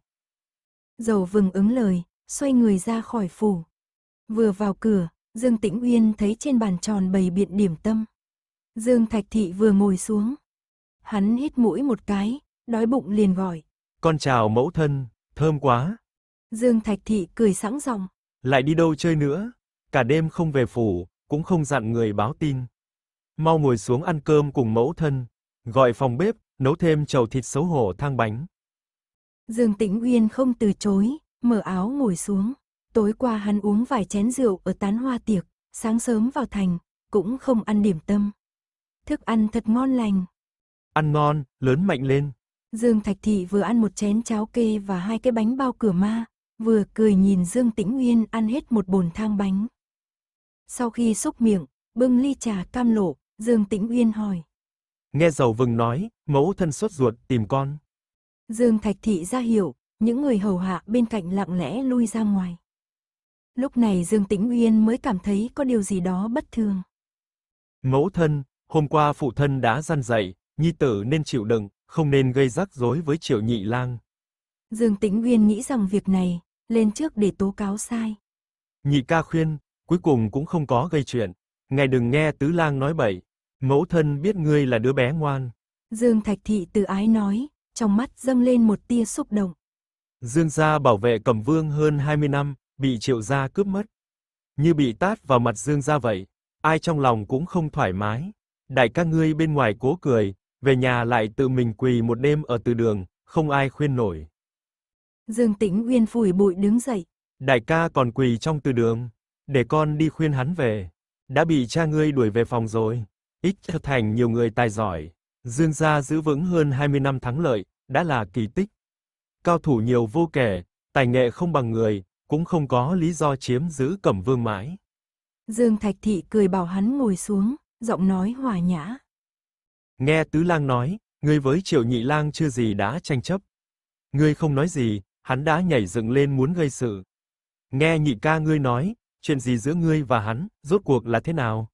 Dầu Vừng ứng lời, xoay người ra khỏi phủ. Vừa vào cửa, Dương Tĩnh Uyên thấy trên bàn tròn bày biện điểm tâm. Dương Thạch Thị vừa ngồi xuống. Hắn hít mũi một cái, đói bụng liền gọi. Con chào mẫu thân, thơm quá. Dương Thạch Thị cười sẵn giọng. Lại đi đâu chơi nữa? Cả đêm không về phủ, cũng không dặn người báo tin. Mau ngồi xuống ăn cơm cùng mẫu thân. Gọi phòng bếp, nấu thêm chầu thịt xấu hổ thang bánh. Dương Tĩnh Uyên không từ chối, mở áo ngồi xuống. Tối qua hắn uống vài chén rượu ở tán hoa tiệc, sáng sớm vào thành, cũng không ăn điểm tâm. Thức ăn thật ngon lành. Ăn ngon, lớn mạnh lên. Dương Thạch Thị vừa ăn một chén cháo kê và hai cái bánh bao cửa ma, vừa cười nhìn Dương Tĩnh Uyên ăn hết một bồn thang bánh. Sau khi xúc miệng, bưng ly trà cam lộ, Dương Tĩnh Uyên hỏi. Nghe Dầu Vừng nói, mẫu thân sốt ruột tìm con. Dương Thạch Thị ra hiệu, những người hầu hạ bên cạnh lặng lẽ lui ra ngoài. Lúc này Dương Tĩnh Uyên mới cảm thấy có điều gì đó bất thường. Mẫu thân, hôm qua phụ thân đã răn dạy, nhi tử nên chịu đựng, không nên gây rắc rối với Triệu Nhị Lang. Dương Tĩnh Uyên nghĩ rằng việc này, lên trước để tố cáo sai. Nhị ca khuyên, cuối cùng cũng không có gây chuyện. Ngài đừng nghe Tứ Lang nói bậy, mẫu thân biết ngươi là đứa bé ngoan. Dương Thạch Thị từ ái nói, trong mắt dâng lên một tia xúc động. Dương gia bảo vệ Cẩm Vương hơn 20 năm, bị Triệu gia cướp mất. Như bị tát vào mặt Dương gia vậy, ai trong lòng cũng không thoải mái. Đại ca ngươi bên ngoài cố cười, về nhà lại tự mình quỳ một đêm ở từ đường, không ai khuyên nổi. Dương Tĩnh Uyên phủi bụi đứng dậy. Đại ca còn quỳ trong từ đường, để con đi khuyên hắn về. Đã bị cha ngươi đuổi về phòng rồi. Ích Châu Thành nhiều người tài giỏi. Dương gia giữ vững hơn 20 năm thắng lợi, đã là kỳ tích. Cao thủ nhiều vô kể, tài nghệ không bằng người, cũng không có lý do chiếm giữ Cẩm Vương mãi. Dương Thạch Thị cười bảo hắn ngồi xuống, giọng nói hòa nhã. Nghe Tứ Lang nói, ngươi với Triệu Nhị Lang chưa gì đã tranh chấp. Ngươi không nói gì, hắn đã nhảy dựng lên muốn gây sự. Nghe nhị ca ngươi nói, chuyện gì giữa ngươi và hắn, rốt cuộc là thế nào?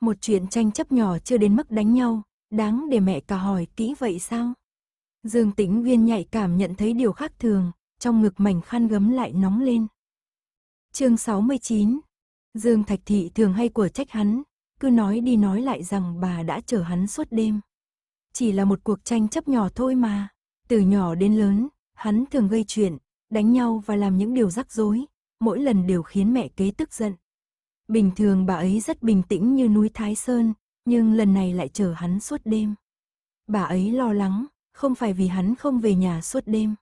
Một chuyện tranh chấp nhỏ chưa đến mức đánh nhau, đáng để mẹ cả hỏi kỹ vậy sao? Dương Tĩnh Uyên nhạy cảm nhận thấy điều khác thường, trong ngực mảnh khăn gấm lại nóng lên. Chương 69. Dương Thạch Thị thường hay quở trách hắn, cứ nói đi nói lại rằng bà đã chở hắn suốt đêm. Chỉ là một cuộc tranh chấp nhỏ thôi mà, từ nhỏ đến lớn, hắn thường gây chuyện, đánh nhau và làm những điều rắc rối, mỗi lần đều khiến mẹ kế tức giận. Bình thường bà ấy rất bình tĩnh như núi Thái Sơn, nhưng lần này lại chở hắn suốt đêm. Bà ấy lo lắng, không phải vì hắn không về nhà suốt đêm.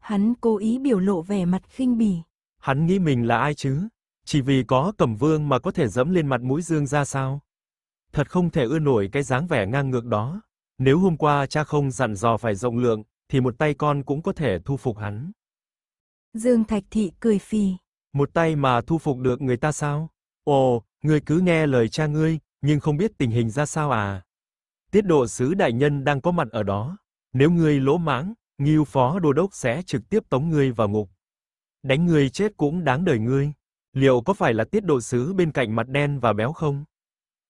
Hắn cố ý biểu lộ vẻ mặt khinh bỉ. Hắn nghĩ mình là ai chứ? Chỉ vì có Cẩm Vương mà có thể dẫm lên mặt mũi Dương ra sao? Thật không thể ưa nổi cái dáng vẻ ngang ngược đó. Nếu hôm qua cha không dặn dò phải rộng lượng, thì một tay con cũng có thể thu phục hắn. Dương Thạch Thị cười phì. Một tay mà thu phục được người ta sao? Ồ, ngươi cứ nghe lời cha ngươi, nhưng không biết tình hình ra sao à? Tiết Độ Sứ Đại Nhân đang có mặt ở đó. Nếu ngươi lỗ mãng, Ngưu Phó Đô Đốc sẽ trực tiếp tống ngươi vào ngục. Đánh ngươi chết cũng đáng đời ngươi. Liệu có phải là Tiết Độ Sứ bên cạnh mặt đen và béo không?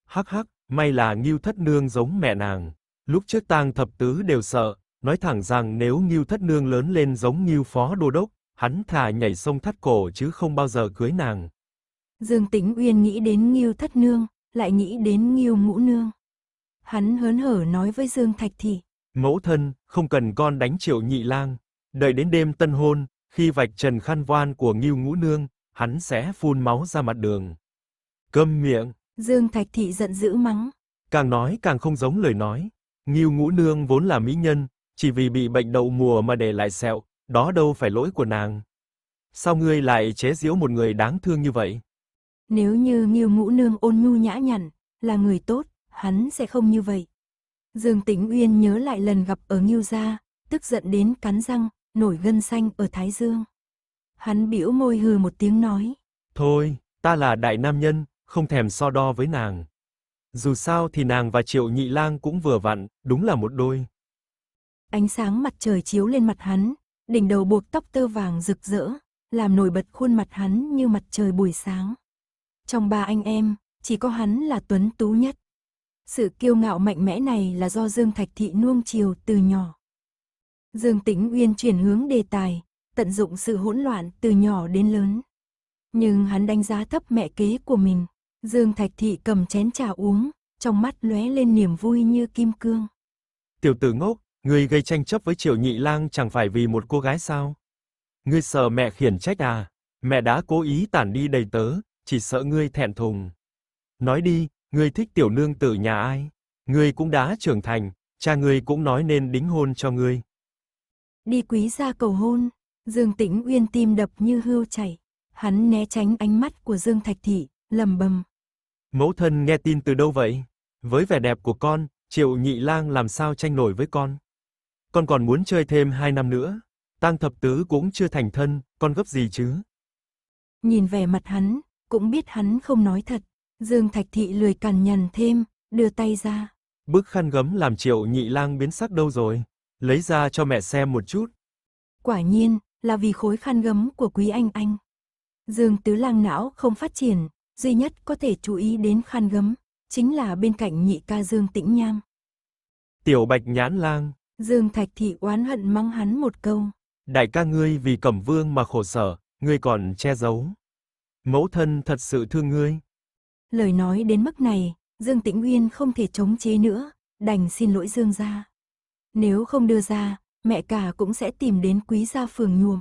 Hắc hắc, may là Ngưu Thất Nương giống mẹ nàng. Lúc trước Tăng Thập Tứ đều sợ, nói thẳng rằng nếu Ngưu Thất Nương lớn lên giống Ngưu Phó Đô Đốc, hắn thà nhảy sông thắt cổ chứ không bao giờ cưới nàng. Dương Tĩnh Uyên nghĩ đến Nghiêu Thất Nương, lại nghĩ đến Nghiêu Ngũ Nương. Hắn hớn hở nói với Dương Thạch Thị. Mẫu thân, không cần con đánh Triệu Nhị Lang. Đợi đến đêm tân hôn, khi vạch trần khăn voan của Nghiêu Ngũ Nương, hắn sẽ phun máu ra mặt đường. Câm miệng. Dương Thạch Thị giận dữ mắng. Càng nói càng không giống lời nói. Nghiêu Ngũ Nương vốn là mỹ nhân, chỉ vì bị bệnh đậu mùa mà để lại sẹo. Đó đâu phải lỗi của nàng. Sao ngươi lại chế giễu một người đáng thương như vậy? Nếu như Nghiêu Ngũ Nương ôn nhu nhã nhặn, là người tốt, hắn sẽ không như vậy. Dương Tĩnh Uyên nhớ lại lần gặp ở Nghiêu gia, tức giận đến cắn răng, nổi gân xanh ở Thái Dương. Hắn bĩu môi hừ một tiếng nói. Thôi, ta là đại nam nhân, không thèm so đo với nàng. Dù sao thì nàng và Triệu Nhị Lang cũng vừa vặn, đúng là một đôi. Ánh sáng mặt trời chiếu lên mặt hắn. Đỉnh đầu buộc tóc tơ vàng rực rỡ, làm nổi bật khuôn mặt hắn như mặt trời buổi sáng. Trong ba anh em, chỉ có hắn là tuấn tú nhất. Sự kiêu ngạo mạnh mẽ này là do Dương Thạch Thị nuông chiều từ nhỏ. Dương Tĩnh Uyên chuyển hướng đề tài, tận dụng sự hỗn loạn từ nhỏ đến lớn. Nhưng hắn đánh giá thấp mẹ kế của mình. Dương Thạch Thị cầm chén trà uống, trong mắt lóe lên niềm vui như kim cương. Tiểu tử ngốc! Ngươi gây tranh chấp với Triệu Nhị Lang chẳng phải vì một cô gái sao? Ngươi sợ mẹ khiển trách à? Mẹ đã cố ý tản đi đầy tớ, chỉ sợ ngươi thẹn thùng. Nói đi, ngươi thích tiểu nương tử nhà ai? Ngươi cũng đã trưởng thành, cha ngươi cũng nói nên đính hôn cho ngươi. Đi Quý gia cầu hôn, Dương Tĩnh Uyên tim đập như hươu chảy. Hắn né tránh ánh mắt của Dương Thạch Thị, lầm bầm. Mẫu thân nghe tin từ đâu vậy? Với vẻ đẹp của con, Triệu Nhị Lang làm sao tranh nổi với con? Con còn muốn chơi thêm 2 năm nữa. Tăng Thập Tứ cũng chưa thành thân, con gấp gì chứ? Nhìn vẻ mặt hắn, cũng biết hắn không nói thật. Dương Thạch Thị lười cằn nhằn thêm, đưa tay ra. Bức khăn gấm làm Triệu Nhị Lang biến sắc đâu rồi? Lấy ra cho mẹ xem một chút. Quả nhiên, là vì khối khăn gấm của Quý Anh Anh. Dương Tứ Lang não không phát triển, duy nhất có thể chú ý đến khăn gấm, chính là bên cạnh nhị ca Dương Tĩnh Nham. Tiểu Bạch Nhãn Lang, Dương Thạch Thị oán hận mắng hắn một câu. Đại ca ngươi vì Cẩm Vương mà khổ sở, ngươi còn che giấu. Mẫu thân thật sự thương ngươi. Lời nói đến mức này, Dương Tĩnh Uyên không thể chống chế nữa, đành xin lỗi Dương gia. Nếu không đưa ra, mẹ cả cũng sẽ tìm đến Quý gia phường nhuộm.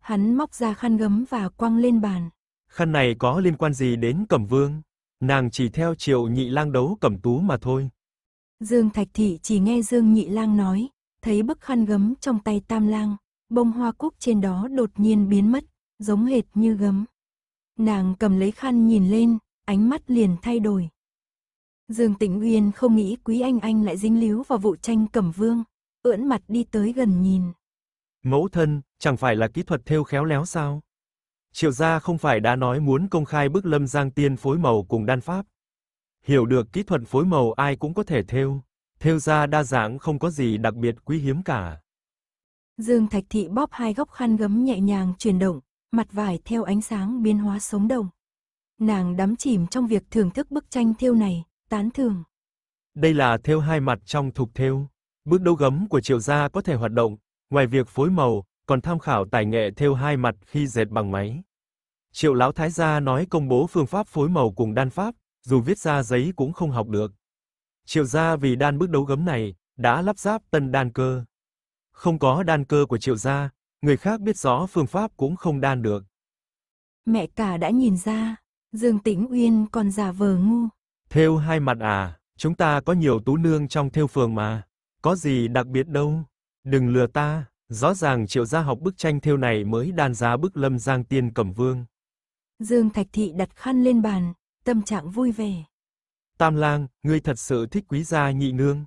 Hắn móc ra khăn gấm và quăng lên bàn. Khăn này có liên quan gì đến Cẩm Vương? Nàng chỉ theo Triệu Nhị Lang đấu Cẩm Tú mà thôi. Dương Thạch Thị chỉ nghe Dương Nhị Lang nói, thấy bức khăn gấm trong tay Tam Lang, bông hoa cúc trên đó đột nhiên biến mất, giống hệt như gấm. Nàng cầm lấy khăn nhìn lên, ánh mắt liền thay đổi. Dương Tĩnh Uyên không nghĩ Quý Anh Anh lại dính líu vào vụ tranh Cẩm Vương, ưỡn mặt đi tới gần nhìn. Mẫu thân, chẳng phải là kỹ thuật thêu khéo léo sao? Triệu gia không phải đã nói muốn công khai bức Lâm Giang Tiên phối màu cùng đan pháp. Hiểu được kỹ thuật phối màu ai cũng có thể thêu, thêu ra đa dạng không có gì đặc biệt quý hiếm cả. Dương Thạch Thị bóp hai góc khăn gấm nhẹ nhàng chuyển động, mặt vải theo ánh sáng biến hóa sống động. Nàng đắm chìm trong việc thưởng thức bức tranh thêu này, tán thưởng. Đây là thêu hai mặt trong thục thêu, bước đấu gấm của Triệu gia có thể hoạt động, ngoài việc phối màu, còn tham khảo tài nghệ thêu hai mặt khi dệt bằng máy. Triệu lão thái gia nói công bố phương pháp phối màu cùng đan pháp, dù viết ra giấy cũng không học được. Triệu gia vì đan bước đấu gấm này, đã lắp ráp tân đan cơ. Không có đan cơ của Triệu gia, người khác biết rõ phương pháp cũng không đan được. Mẹ cả đã nhìn ra, Dương Tĩnh Uyên còn giả vờ ngu. Thêu hai mặt à, chúng ta có nhiều tú nương trong thêu phường mà, có gì đặc biệt đâu, đừng lừa ta. Rõ ràng Triệu gia học bức tranh thêu này mới đan ra bức Lâm Giang Tiên Cẩm Vương. Dương Thạch Thị đặt khăn lên bàn, tâm trạng vui vẻ. Tam Lang, ngươi thật sự thích Quý gia nhị nương.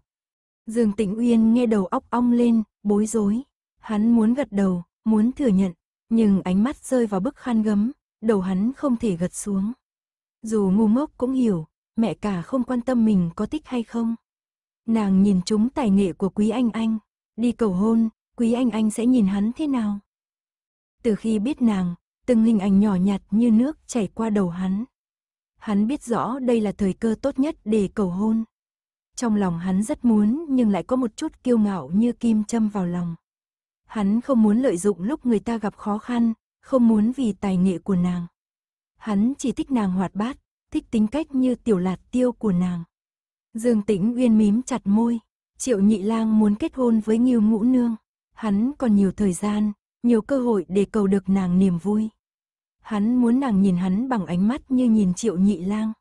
Dương Tĩnh Uyên nghe đầu óc ong lên, bối rối. Hắn muốn gật đầu, muốn thừa nhận, nhưng ánh mắt rơi vào bức khăn gấm, đầu hắn không thể gật xuống. Dù ngu ngốc cũng hiểu, mẹ cả không quan tâm mình có thích hay không. Nàng nhìn trúng tài nghệ của Quý Anh Anh, đi cầu hôn. Quý Anh sẽ nhìn hắn thế nào? Từ khi biết nàng, từng hình ảnh nhỏ nhặt như nước chảy qua đầu hắn. Hắn biết rõ đây là thời cơ tốt nhất để cầu hôn. Trong lòng hắn rất muốn nhưng lại có một chút kiêu ngạo như kim châm vào lòng. Hắn không muốn lợi dụng lúc người ta gặp khó khăn, không muốn vì tài nghệ của nàng. Hắn chỉ thích nàng hoạt bát, thích tính cách như tiểu lạt tiêu của nàng. Dương Tĩnh Uyên mím chặt môi, Triệu Nhị Lang muốn kết hôn với Nghiêu Ngũ Nương. Hắn còn nhiều thời gian, nhiều cơ hội để cầu được nàng niềm vui. Hắn muốn nàng nhìn hắn bằng ánh mắt như nhìn Triệu Nhị Lang.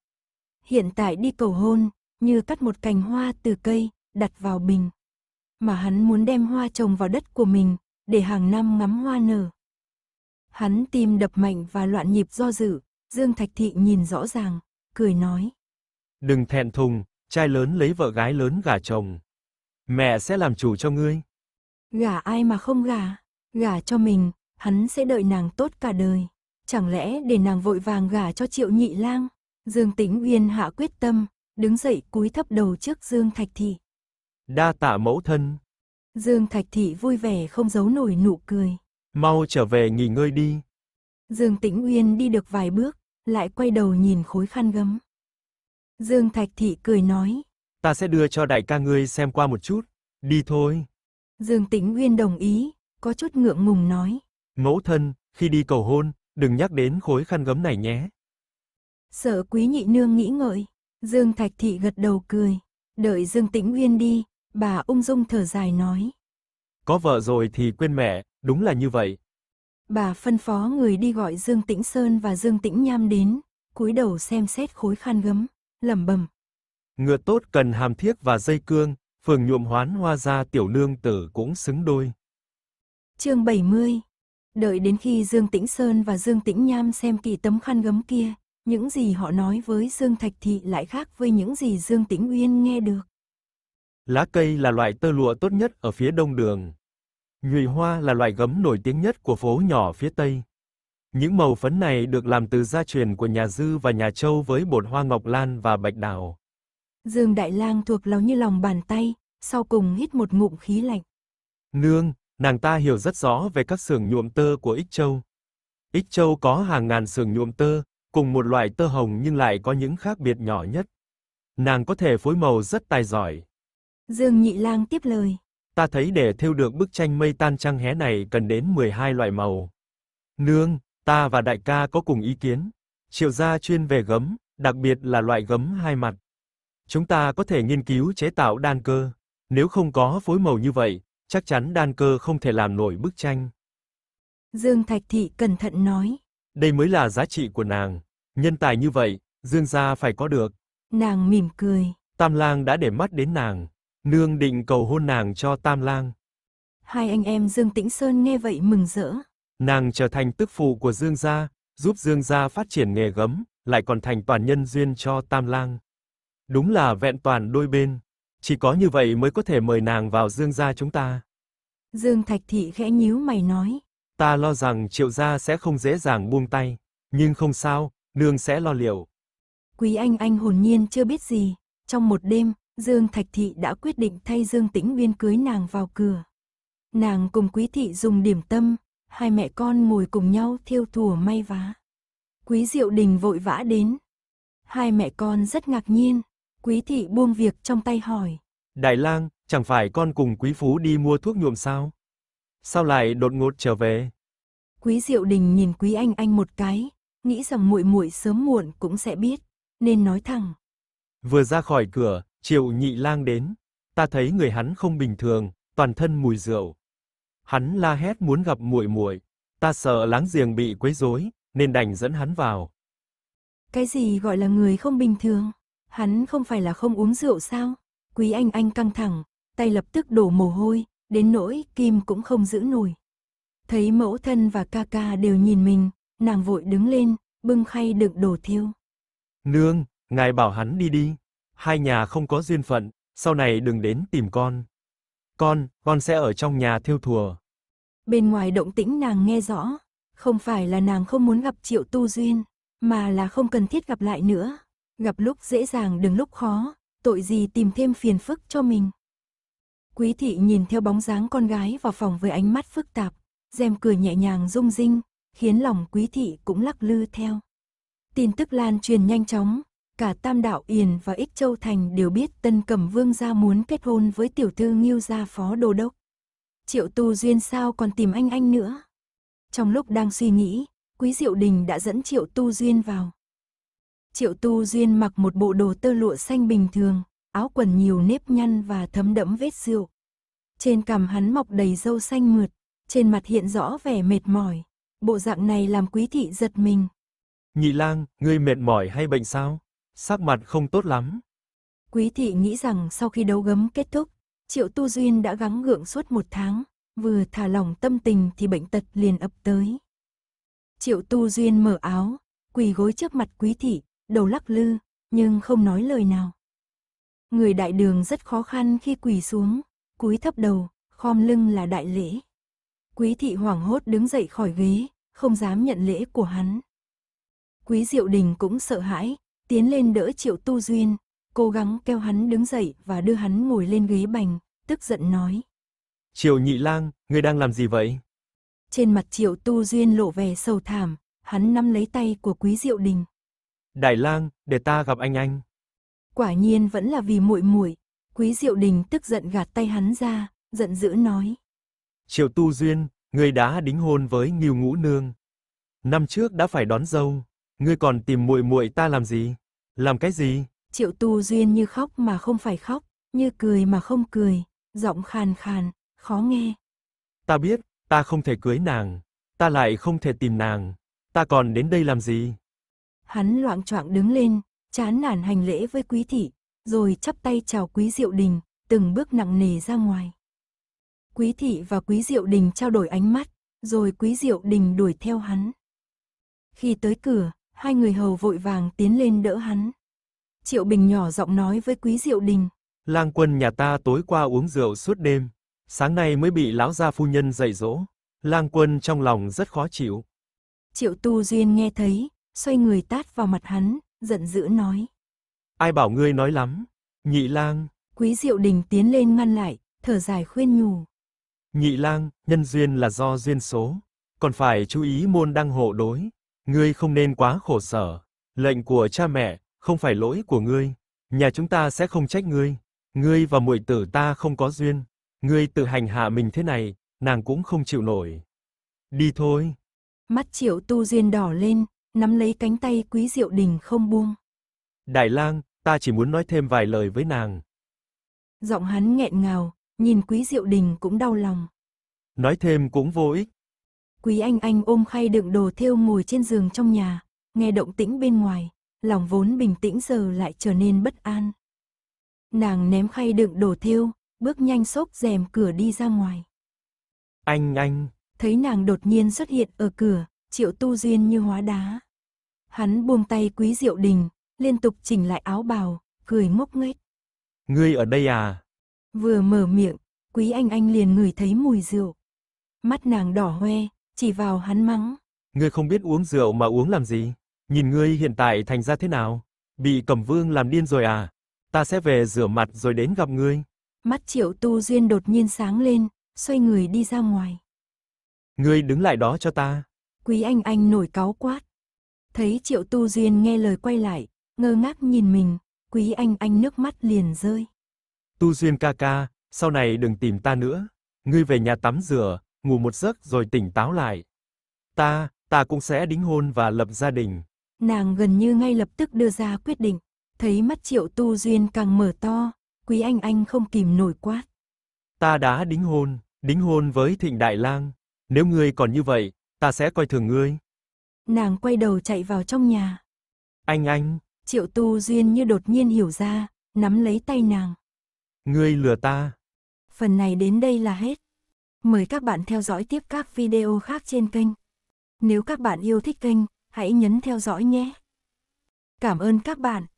Hiện tại đi cầu hôn, như cắt một cành hoa từ cây, đặt vào bình. Mà hắn muốn đem hoa trồng vào đất của mình, để hàng năm ngắm hoa nở. Hắn tim đập mạnh và loạn nhịp do dự, Dương Thạch Thị nhìn rõ ràng, cười nói. Đừng thẹn thùng, trai lớn lấy vợ gái lớn gả chồng. Mẹ sẽ làm chủ cho ngươi. Gả ai mà không gả, gả cho mình, hắn sẽ đợi nàng tốt cả đời. Chẳng lẽ để nàng vội vàng gả cho Triệu Nhị Lang? Dương Tĩnh Uyên hạ quyết tâm, đứng dậy cúi thấp đầu trước Dương Thạch Thị. Đa tạ mẫu thân. Dương Thạch Thị vui vẻ không giấu nổi nụ cười. Mau trở về nghỉ ngơi đi. Dương Tĩnh Uyên đi được vài bước, lại quay đầu nhìn khối khăn gấm. Dương Thạch Thị cười nói. Ta sẽ đưa cho đại ca ngươi xem qua một chút, đi thôi. Dương Tĩnh Uyên đồng ý, có chút ngượng ngùng nói. Mẫu thân, khi đi cầu hôn, đừng nhắc đến khối khăn gấm này nhé. Sợ Quý Nhị Nương nghĩ ngợi, Dương Thạch Thị gật đầu cười. Đợi Dương Tĩnh Uyên đi, bà ung dung thở dài nói. Có vợ rồi thì quên mẹ, đúng là như vậy. Bà phân phó người đi gọi Dương Tĩnh Sơn và Dương Tĩnh Nham đến, cúi đầu xem xét khối khăn gấm, lẩm bẩm. Ngựa tốt cần hàm thiếc và dây cương. Phường nhuộm Hoán Hoa gia tiểu nương tử cũng xứng đôi. Chương 70. Đợi đến khi Dương Tĩnh Sơn và Dương Tĩnh Nham xem kỹ tấm khăn gấm kia, những gì họ nói với Dương Thạch Thị lại khác với những gì Dương Tĩnh Uyên nghe được. Lá cây là loại tơ lụa tốt nhất ở phía đông đường. Nhụy hoa là loại gấm nổi tiếng nhất của phố nhỏ phía tây. Những màu phấn này được làm từ gia truyền của nhà Dư và nhà Châu với bột hoa ngọc lan và bạch đào. Dương Đại Lang thuộc lòng như lòng bàn tay, sau cùng hít một ngụm khí lạnh. Nương, nàng ta hiểu rất rõ về các xưởng nhuộm tơ của Ích Châu. Ích Châu có hàng ngàn xưởng nhuộm tơ, cùng một loại tơ hồng nhưng lại có những khác biệt nhỏ nhất. Nàng có thể phối màu rất tài giỏi. Dương Nhị Lang tiếp lời. Ta thấy để thêu được bức tranh Mây Tan Trăng Hé này cần đến 12 loại màu. Nương, ta và đại ca có cùng ý kiến. Triệu gia chuyên về gấm, đặc biệt là loại gấm hai mặt. Chúng ta có thể nghiên cứu chế tạo đan cơ. Nếu không có phối màu như vậy, chắc chắn đan cơ không thể làm nổi bức tranh. Dương Thạch Thị cẩn thận nói. Đây mới là giá trị của nàng. Nhân tài như vậy, Dương gia phải có được. Nàng mỉm cười. Tam Lang đã để mắt đến nàng. Nương định cầu hôn nàng cho Tam Lang. Hai anh em Dương Tĩnh Sơn nghe vậy mừng rỡ. Nàng trở thành tức phụ của Dương gia, giúp Dương gia phát triển nghề gấm, lại còn thành toàn nhân duyên cho Tam Lang. Đúng là vẹn toàn đôi bên. Chỉ có như vậy mới có thể mời nàng vào Dương gia chúng ta. Dương Thạch Thị khẽ nhíu mày nói. Ta lo rằng Triệu gia sẽ không dễ dàng buông tay. Nhưng không sao, nương sẽ lo liệu. Quý Anh hồn nhiên chưa biết gì. Trong một đêm, Dương Thạch Thị đã quyết định thay Dương Tĩnh Uyên cưới nàng vào cửa. Nàng cùng Quý Thị dùng điểm tâm. Hai mẹ con ngồi cùng nhau thêu thùa may vá. Quý Diệu Đình vội vã đến. Hai mẹ con rất ngạc nhiên. Quý Thị buông việc trong tay hỏi. Đại Lang, chẳng phải con cùng Quý Phú đi mua thuốc nhuộm sao? Sao lại đột ngột trở về? Quý Diệu Đình nhìn Quý Anh một cái, nghĩ rằng muội muội sớm muộn cũng sẽ biết, nên nói thẳng. Vừa ra khỏi cửa, Triệu Nhị Lang đến. Ta thấy người hắn không bình thường, toàn thân mùi rượu. Hắn la hét muốn gặp muội muội. Ta sợ láng giềng bị quấy rối, nên đành dẫn hắn vào. Cái gì gọi là người không bình thường? Hắn không phải là không uống rượu sao? Quý Anh căng thẳng, tay lập tức đổ mồ hôi, đến nỗi kim cũng không giữ nổi. Thấy mẫu thân và ca ca đều nhìn mình, nàng vội đứng lên, bưng khay đựng đồ thiêu. Nương, ngài bảo hắn đi đi. Hai nhà không có duyên phận, sau này đừng đến tìm con. Con sẽ ở trong nhà thiêu thùa. Bên ngoài động tĩnh nàng nghe rõ, không phải là nàng không muốn gặp Triệu Tu Duyên, mà là không cần thiết gặp lại nữa. Gặp lúc dễ dàng đừng lúc khó, tội gì tìm thêm phiền phức cho mình. Quý Thị nhìn theo bóng dáng con gái vào phòng với ánh mắt phức tạp, rèm cửa nhẹ nhàng rung rinh, khiến lòng Quý Thị cũng lắc lư theo. Tin tức lan truyền nhanh chóng, cả Tam Đảo Yền và Ích Châu Thành đều biết Tân Cẩm Vương gia muốn kết hôn với tiểu thư Ngưu gia Phó Đô Đốc. Triệu Tu Duyên sao còn tìm anh nữa? Trong lúc đang suy nghĩ, Quý Diệu Đình đã dẫn Triệu Tu Duyên vào. Triệu Tu Duyên mặc một bộ đồ tơ lụa xanh bình thường, áo quần nhiều nếp nhăn và thấm đẫm vết rượu. Trên cằm hắn mọc đầy râu xanh mượt, trên mặt hiện rõ vẻ mệt mỏi. Bộ dạng này làm Quý Thị giật mình. Nhị Lang, ngươi mệt mỏi hay bệnh sao? Sắc mặt không tốt lắm. Quý Thị nghĩ rằng sau khi đấu gấm kết thúc, Triệu Tu Duyên đã gắng gượng suốt một tháng, vừa thả lỏng tâm tình thì bệnh tật liền ập tới. Triệu Tu Duyên mở áo, quỳ gối trước mặt Quý Thị, đầu lắc lư, nhưng không nói lời nào. Người đại đường rất khó khăn khi quỳ xuống, cúi thấp đầu, khom lưng là đại lễ. Quý Thị hoảng hốt đứng dậy khỏi ghế, không dám nhận lễ của hắn. Quý Diệu Đình cũng sợ hãi, tiến lên đỡ Triệu Tu Duyên, cố gắng kêu hắn đứng dậy và đưa hắn ngồi lên ghế bành, tức giận nói. Triệu Nhị Lang, ngươi đang làm gì vậy? Trên mặt Triệu Tu Duyên lộ vẻ sầu thảm, hắn nắm lấy tay của Quý Diệu Đình. Đại Lang, để ta gặp anh. Quả nhiên vẫn là vì muội muội. Quý Diệu Đình tức giận gạt tay hắn ra, giận dữ nói. Triệu Tu Duyên, ngươi đã đính hôn với Nghiêu Ngũ Nương. Năm trước đã phải đón dâu, ngươi còn tìm muội muội ta làm gì? Làm cái gì? Triệu Tu Duyên như khóc mà không phải khóc, như cười mà không cười, giọng khàn khàn, khó nghe. Ta biết, ta không thể cưới nàng, ta lại không thể tìm nàng, ta còn đến đây làm gì? Hắn loạng choạng đứng lên, chán nản hành lễ với Quý Thị, rồi chắp tay chào Quý Diệu Đình, từng bước nặng nề ra ngoài. Quý Thị và Quý Diệu Đình trao đổi ánh mắt, rồi Quý Diệu Đình đuổi theo hắn. Khi tới cửa, hai người hầu vội vàng tiến lên đỡ hắn. Triệu Bình nhỏ giọng nói với Quý Diệu Đình. Lang quân nhà ta tối qua uống rượu suốt đêm, sáng nay mới bị lão gia phu nhân dạy dỗ. Lang quân trong lòng rất khó chịu. Triệu Tu Duyên nghe thấy, xoay người tát vào mặt hắn, giận dữ nói. Ai bảo ngươi nói lắm, Nhị Lang. Quý Diệu Đình tiến lên ngăn lại, thở dài khuyên nhủ. Nhị Lang, nhân duyên là do duyên số. còn phải chú ý môn đăng hộ đối, ngươi không nên quá khổ sở, lệnh của cha mẹ không phải lỗi của ngươi, nhà chúng ta sẽ không trách ngươi, ngươi và muội tử ta không có duyên, ngươi tự hành hạ mình thế này, nàng cũng không chịu nổi. Đi thôi. Mắt Triệu Tu Duyên đỏ lên, nắm lấy cánh tay Quý Diệu Đình không buông. Đại Lang, ta chỉ muốn nói thêm vài lời với nàng. Giọng hắn nghẹn ngào, nhìn Quý Diệu Đình cũng đau lòng. Nói thêm cũng vô ích. Quý Anh Anh ôm khay đựng đồ thêu ngồi trên giường trong nhà, nghe động tĩnh bên ngoài, lòng vốn bình tĩnh giờ lại trở nên bất an. Nàng ném khay đựng đồ thêu, bước nhanh xốc rèm cửa đi ra ngoài. Anh Anh. Thấy nàng đột nhiên xuất hiện ở cửa, Triệu Tu Duyên như hóa đá. Hắn buông tay Quý Diệu Đình, liên tục chỉnh lại áo bào, cười ngốc nghếch. Ngươi ở đây à? Vừa mở miệng, Quý Anh Anh liền ngửi thấy mùi rượu. Mắt nàng đỏ hoe, chỉ vào hắn mắng. Ngươi không biết uống rượu mà uống làm gì? Nhìn ngươi hiện tại thành ra thế nào? Bị Cẩm Vương làm điên rồi à? Ta sẽ về rửa mặt rồi đến gặp ngươi. Mắt Triệu Tu Duyên đột nhiên sáng lên, xoay người đi ra ngoài. Ngươi đứng lại đó cho ta. Quý Anh Anh nổi cáu quát. Thấy Triệu Tu Duyên nghe lời quay lại, ngơ ngác nhìn mình, Quý Anh Anh nước mắt liền rơi. Tu Duyên ca ca, sau này đừng tìm ta nữa. Ngươi về nhà tắm rửa, ngủ một giấc rồi tỉnh táo lại. Ta cũng sẽ đính hôn và lập gia đình. Nàng gần như ngay lập tức đưa ra quyết định. Thấy mắt Triệu Tu Duyên càng mở to, Quý Anh Anh không kìm nổi quát. Ta đã đính hôn với Thịnh Đại Lang. Nếu ngươi còn như vậy, ta sẽ coi thường ngươi. Nàng quay đầu chạy vào trong nhà. Anh Anh. Triệu Tu Duyên như đột nhiên hiểu ra, nắm lấy tay nàng. Ngươi lừa ta. Phần này đến đây là hết. Mời các bạn theo dõi tiếp các video khác trên kênh. Nếu các bạn yêu thích kênh, hãy nhấn theo dõi nhé. Cảm ơn các bạn.